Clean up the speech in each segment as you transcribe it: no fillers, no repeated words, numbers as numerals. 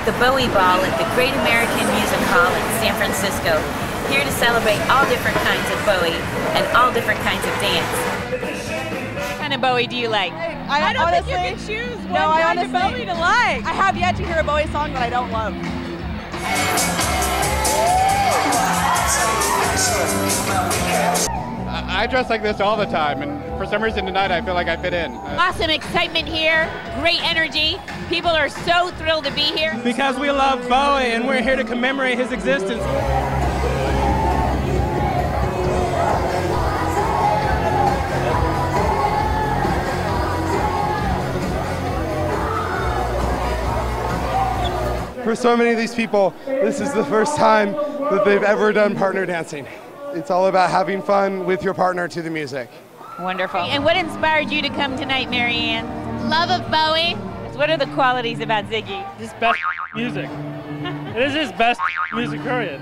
at the Bowie Ball at the Great American Music Hall in San Francisco, here to celebrate all different kinds of Bowie and all different kinds of dance. What kind of Bowie do you like? I don't honestly think you can choose one kind of Bowie to like. I have yet to hear a Bowie song that I don't love. I dress like this all the time, and for some reason tonight I feel like I fit in. Awesome excitement here, great energy. People are so thrilled to be here. Because we love Bowie, and we're here to commemorate his existence. For so many of these people, this is the first time that they've ever done partner dancing. It's all about having fun with your partner to the music. Wonderful. And what inspired you to come tonight, Marianne? Love of Bowie. What are the qualities about Ziggy? This is best music. This is best music, period.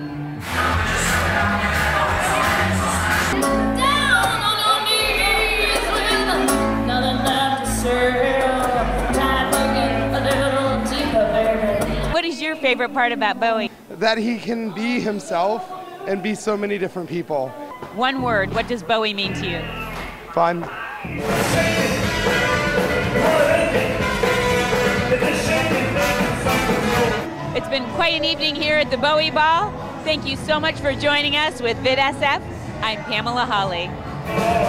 What is your favorite part about Bowie? That he can be himself and be so many different people. One word, what does Bowie mean to you? Fun. It's been quite an evening here at the Bowie Ball. Thank you so much for joining us with VidSF. I'm Pamela Hawley.